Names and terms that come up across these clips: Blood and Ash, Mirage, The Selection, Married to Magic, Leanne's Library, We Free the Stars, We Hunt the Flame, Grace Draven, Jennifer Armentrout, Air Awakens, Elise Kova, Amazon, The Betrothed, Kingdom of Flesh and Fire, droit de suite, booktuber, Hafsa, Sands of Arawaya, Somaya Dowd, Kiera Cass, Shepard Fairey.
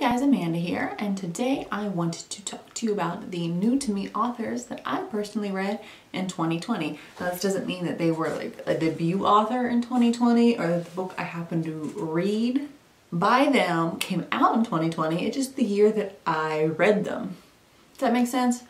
Hey guys, Amanda here, and today I wanted to talk to you about the new to me authors that I personally read in 2020. Now this doesn't mean that they were like a debut author in 2020 or that the book I happened to read by them came out in 2020. It's just the year that I read them. Does that make sense?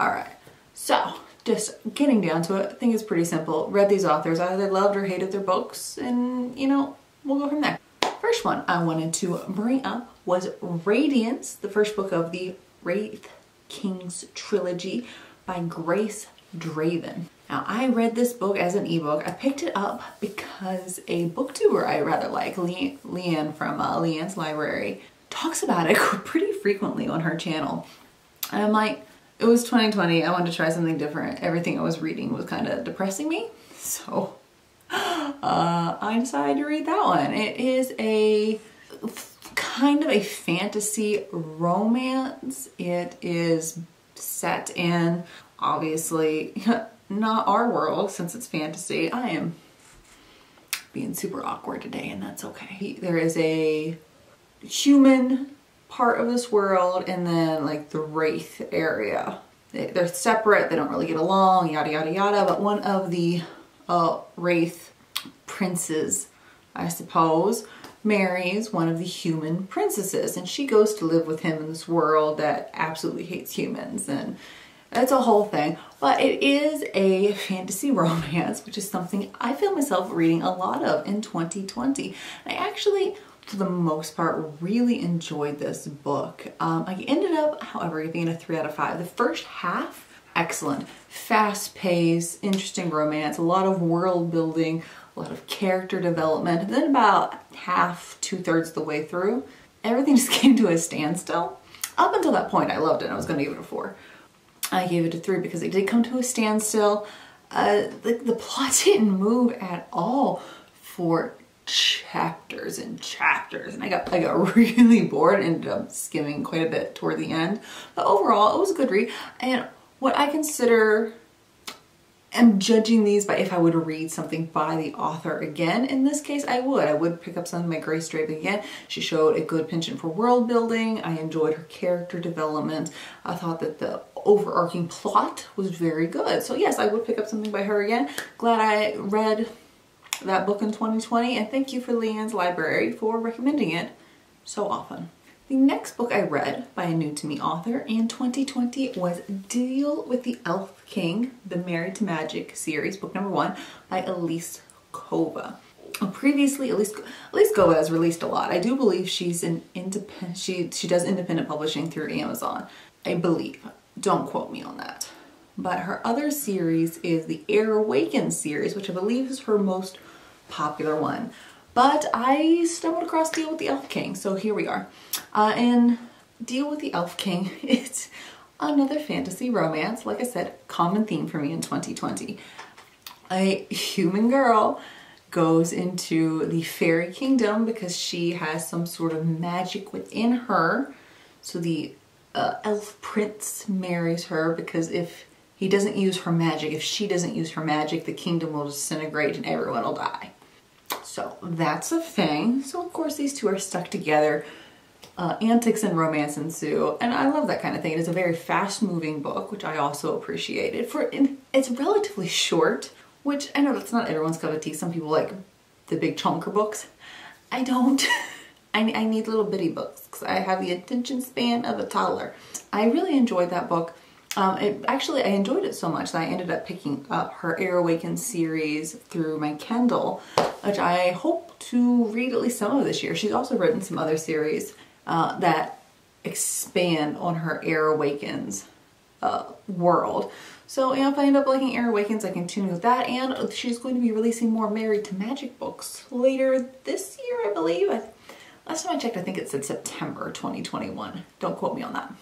All right, so just getting down to it, I think it's pretty simple. Read these authors, I either loved or hated their books, and you know, we'll go from there. First one I wanted to bring up was Radiance, the first book of the Wraith Kings trilogy by Grace Draven. Now I read this book as an ebook. I picked it up because a booktuber I rather like, Leanne from Leanne's Library, talks about it pretty frequently on her channel. And I'm like, it was 2020, I wanted to try something different. Everything I was reading was kind of depressing me, so I decided to read that one. It is a kind of a fantasy romance. It is set in, obviously, not our world since it's fantasy. I am being super awkward today, and that's okay. There is a human part of this world and then like the wraith area. They're separate, they don't really get along, yada yada yada, but one of the wraith princes, I suppose, marries one of the human princesses, and she goes to live with him in this world that absolutely hates humans, and that's a whole thing. But it is a fantasy romance, which is something I feel myself reading a lot of in 2020. I actually, for the most part, really enjoyed this book. I ended up, however, giving it a 3 out of 5. The first half, excellent. Fast paced, interesting romance, a lot of world building, a lot of character development. And then about half, 2/3 of the way through, everything just came to a standstill. Up until that point, I loved it. I was going to give it a 4. I gave it a 3 because it did come to a standstill. The plot didn't move at all for chapters and chapters, and I got really bored and ended up skimming quite a bit toward the end. But overall, it was a good read. And what I consider, I'm judging these by if I would read something by the author again. In this case, I would. I would pick up something by Grace Draven again. She showed a good penchant for world building. I enjoyed her character development. I thought that the overarching plot was very good. So yes, I would pick up something by her again. Glad I read that book in 2020, and thank you for Leanne's Library for recommending it so often. The next book I read by a new to me author in 2020 was Deal with the Elf King, the Married to Magic series, book number 1 by Elise Kova. Previously, Elise Kova has released a lot. I do believe she's an independent, she does independent publishing through Amazon, I believe. Don't quote me on that. But her other series is the Air Awakens series, which I believe is her most popular one. But I stumbled across Deal with the Elf King, so here we are. And Deal with the Elf King, it's another fantasy romance, like I said, common theme for me in 2020. A human girl goes into the fairy kingdom because she has some sort of magic within her. So the elf prince marries her because if he doesn't use her magic, if she doesn't use her magic, the kingdom will disintegrate and everyone will die. So that's a thing. So of course these two are stuck together. Antics and romance ensue, and I love that kind of thing. It is a very fast-moving book, which I also appreciated. It's relatively short, which I know that's not everyone's cup of tea. Some people like the big chunker books. I don't. I need little bitty books because I have the attention span of a toddler. I really enjoyed that book. I enjoyed it so much that I ended up picking up her Air Awakens series through my Kindle, which I hope to read at least some of this year. She's also written some other series that expand on her Air Awakens world. So you know, if I end up liking Air Awakens, I continue with that, and she's going to be releasing more Married to Magic books later this year, I believe. Last time I checked, I think it said September 2021. Don't quote me on that.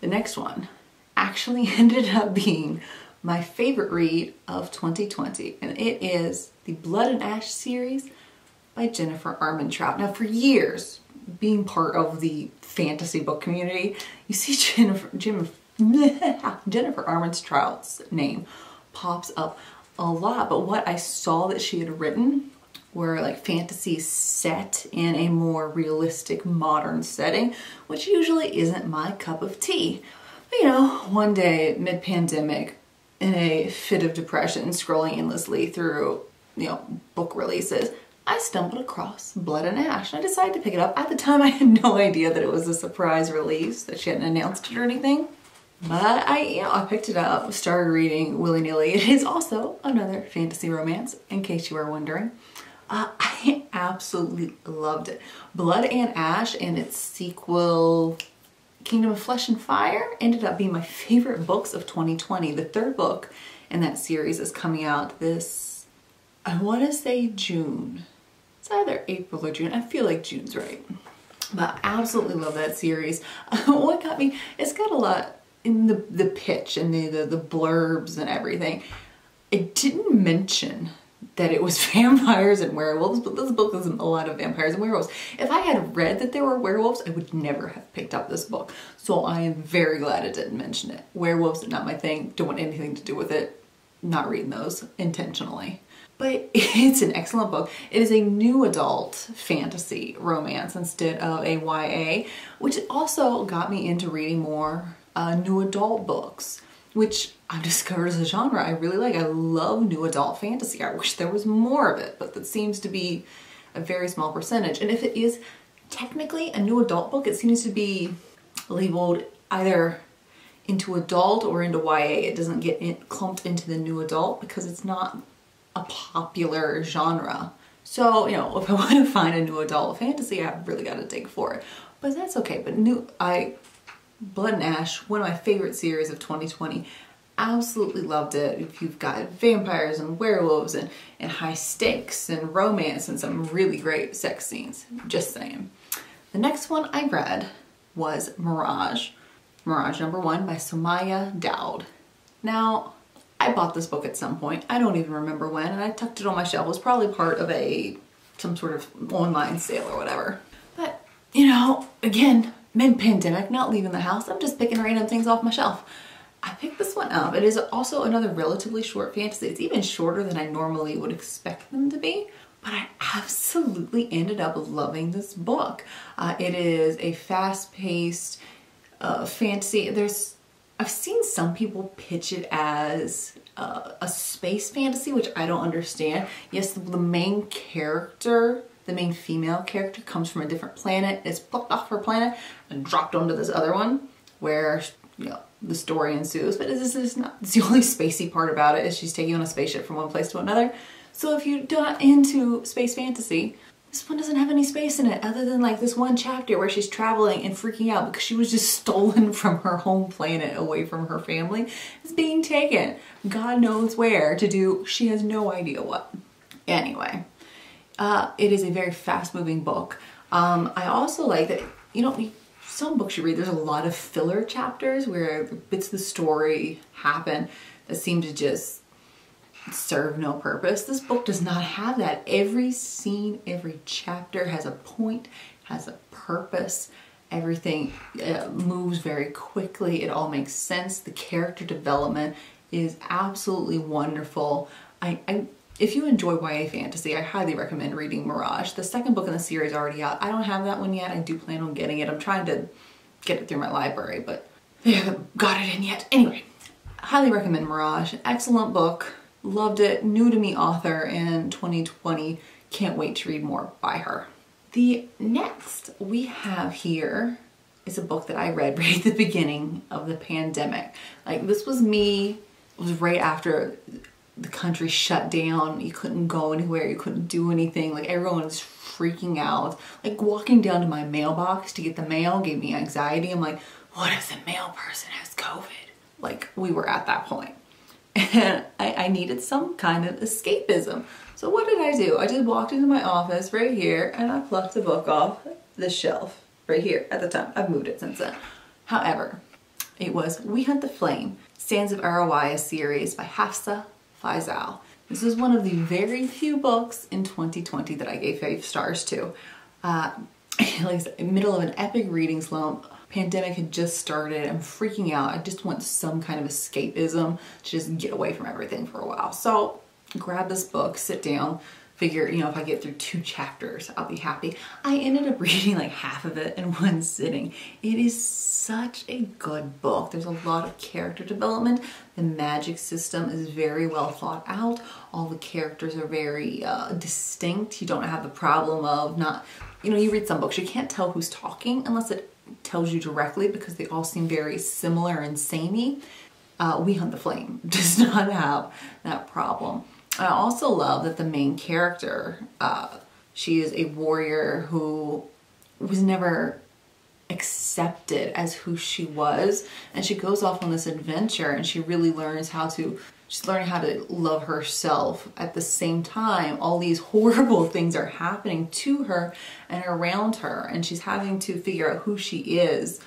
The next one actually ended up being my favorite read of 2020, and it is the Blood and Ash series by Jennifer Armentrout. Now for years, being part of the fantasy book community, you see Jennifer Armentrout's name pops up a lot, but what I saw that she had written were like fantasy set in a more realistic modern setting, which usually isn't my cup of tea. But you know, one day mid-pandemic, in a fit of depression, scrolling endlessly through, you know, book releases, I stumbled across Blood and Ash, and I decided to pick it up. At the time, I had no idea that it was a surprise release, that she hadn't announced it or anything. But I picked it up, started reading willy-nilly. It is also another fantasy romance, in case you were wondering. I absolutely loved it. Blood and Ash and its sequel, Kingdom of Flesh and Fire, ended up being my favorite books of 2020. The third book in that series is coming out this, I want to say June. It's either April or June. I feel like June's right. But I absolutely love that series. What got me, it's got a lot in the pitch and the blurbs and everything. It didn't mention that it was vampires and werewolves, but this book is a lot of vampires and werewolves. If I had read that there were werewolves, I would never have picked up this book. So I am very glad it didn't mention it. Werewolves are not my thing, don't want anything to do with it. Not reading those intentionally. But it's an excellent book. It is a new adult fantasy romance instead of a YA, which also got me into reading more new adult books, which I've discovered is a genre I really like. I love new adult fantasy. I wish there was more of it, but that seems to be a very small percentage. And if it is technically a new adult book, it seems to be labeled either into adult or into YA. It doesn't get clumped into the new adult because it's not a popular genre. So, you know, if I want to find a new adult fantasy, I've really got to dig for it. But that's okay. But Blood and Ash, one of my favorite series of 2020. Absolutely loved it. If you've got vampires and werewolves and high stakes and romance and some really great sex scenes, just saying. The next one I read was Mirage. Mirage number 1 by Somaya Dowd. Now, I bought this book at some point. I don't even remember when, and I tucked it on my shelf. It was probably part of some sort of online sale or whatever. But, you know, again, mid-pandemic, not leaving the house, I'm just picking random things off my shelf. I picked this one up. It is also another relatively short fantasy. It's even shorter than I normally would expect them to be, but I absolutely ended up loving this book. It is a fast-paced fantasy. I've seen some people pitch it as a space fantasy, which I don't understand. Yes, the main character, the main female character, comes from a different planet, is plucked off her planet and dropped onto this other one where, you know, the story ensues. But this is not, it's the only spacey part about it is she's taking on a spaceship from one place to another. So if you're not into space fantasy, this one doesn't have any space in it other than like this one chapter where she's traveling and freaking out because she was just stolen from her home planet away from her family. It's being taken God knows where to do, she has no idea what. Anyway, it is a very fast-moving book. I also like that, you know, some books you read, there's a lot of filler chapters where bits of the story happen that seem to just serve no purpose. This book does not have that. Every scene, every chapter has a point, has a purpose. Everything moves very quickly. It all makes sense. The character development is absolutely wonderful. If you enjoy YA fantasy, I highly recommend reading Mirage. The second book in the series is already out. I don't have that one yet. I do plan on getting it. I'm trying to get it through my library, but they haven't got it in yet. Anyway, highly recommend Mirage. Excellent book. Loved it. New to me author in 2020. Can't wait to read more by her. The next we have here is a book that I read right at the beginning of the pandemic. Like, this was me. It was right after the country shut down. You couldn't go anywhere, you couldn't do anything. Like, everyone was freaking out. Like, walking down to my mailbox to get the mail gave me anxiety. I'm like, what if the mail person has COVID? Like, we were at that point. And I needed some kind of escapism. So what did I do? I just walked into my office right here and I plucked the book off the shelf right here at the time. I've moved it since then. However, it was We Hunt the Flame, Sands of Arawaya series by Hafsa. This is one of the very few books in 2020 that I gave 5 stars to. Like I said, in the middle of an epic reading slump, pandemic had just started, I'm freaking out, I just want some kind of escapism to just get away from everything for a while. So grab this book, sit down, figure, you know, if I get through 2 chapters, I'll be happy. I ended up reading like half of it in one sitting. It is such a good book. There's a lot of character development. The magic system is very well thought out. All the characters are very distinct. You don't have the problem of not, you know, you read some books, you can't tell who's talking unless it tells you directly because they all seem very similar and samey. We Hunt the Flame does not have that problem. I also love that the main character, she is a warrior who was never accepted as who she was, and she goes off on this adventure and she really learns how to, she's learning how to love herself. At the same time, all these horrible things are happening to her and around her, and she's having to figure out who she is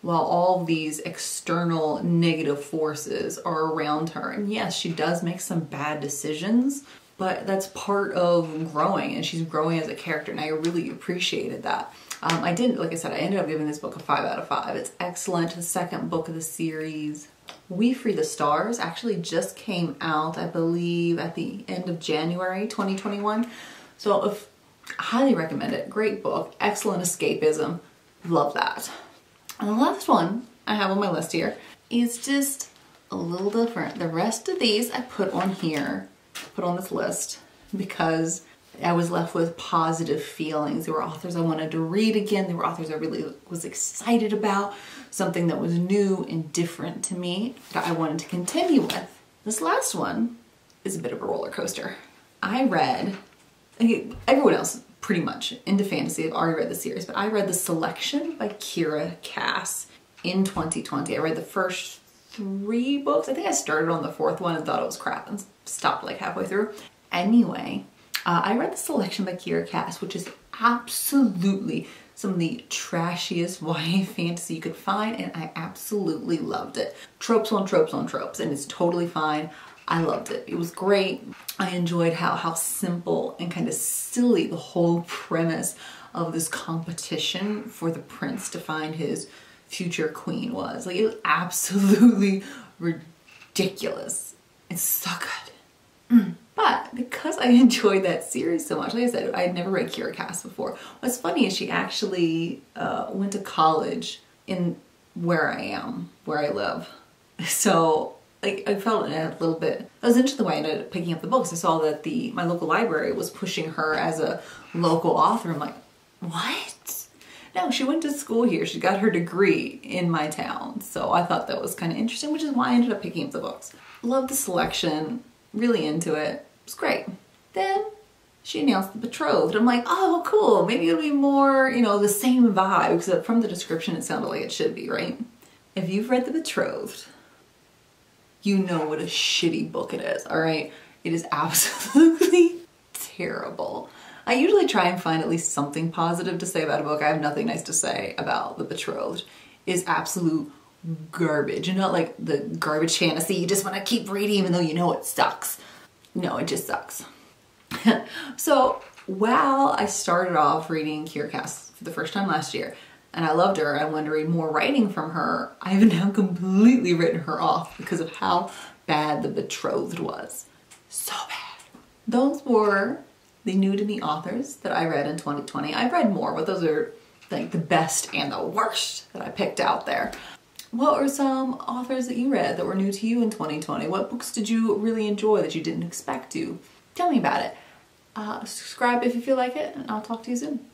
while all these external negative forces are around her. And yes, she does make some bad decisions, but that's part of growing, and she's growing as a character, and I really appreciated that. I didn't, like I said, I ended up giving this book a 5 out of 5. It's excellent. The second book of the series, We Free the Stars, actually just came out, I believe, at the end of January 2021. So if, highly recommend it. Great book. Excellent escapism. Love that. And the last one I have on my list here is just a little different. The rest of these I put on here, put on this list, because I was left with positive feelings. There were authors I wanted to read again. There were authors I really was excited about, something that was new and different to me that I wanted to continue with. This last one is a bit of a roller coaster. I read, everyone else pretty much into fantasy, I've already read the series, but I read The Selection by Kiera Cass in 2020. I read the first 3 books. I think I started on the 4th one and thought it was crap and stopped like halfway through. Anyway, I read The Selection by Kiera Cass, which is absolutely some of the trashiest YA fantasy you could find, and I absolutely loved it. Tropes on tropes on tropes, and it's totally fine. I loved it. It was great. I enjoyed how simple and kind of silly the whole premise of this competition for the prince to find his future queen was. Like, it was absolutely ridiculous. It's so good. But because I enjoyed that series so much, like I said, I had never read Kiera Cass before. What's funny is she actually went to college in where I am, where I live. So like, I felt a little bit, I was into the way I ended up picking up the books. I saw that my local library was pushing her as a local author. I'm like, what? No, she went to school here. She got her degree in my town. So I thought that was kind of interesting, which is why I ended up picking up the books. Loved The Selection, really into it. It's great. Then she announced The Betrothed. I'm like, oh, cool. Maybe it'll be more, you know, the same vibe, because from the description, it sounded like it should be, right? If you've read The Betrothed, you know what a shitty book it is, all right? It is absolutely terrible. I usually try and find at least something positive to say about a book. I have nothing nice to say about The Betrothed. It is absolute garbage. And not like the garbage fantasy you just want to keep reading even though you know it sucks. No, it just sucks. So while I started off reading Kiera Cass for the first time last year, and I loved her, I wanted to read more writing from her, I have now completely written her off because of how bad The Betrothed was. So bad. Those were the new to me authors that I read in 2020. I've read more, but those are like the best and the worst that I picked out there. What were some authors that you read that were new to you in 2020? What books did you really enjoy that you didn't expect to? Tell me about it. Subscribe if you feel like it, and I'll talk to you soon.